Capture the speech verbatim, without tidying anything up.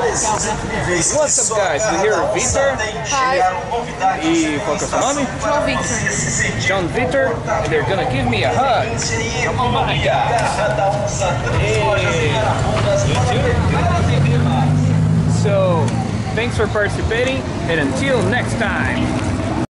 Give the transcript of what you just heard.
What's up, guys? We're here with Vitor. Hi. E qual que é o seu nome? João Vitor. John Vitor. And they're gonna give me a hug. Oh my God. So, thanks for participating, and until next time.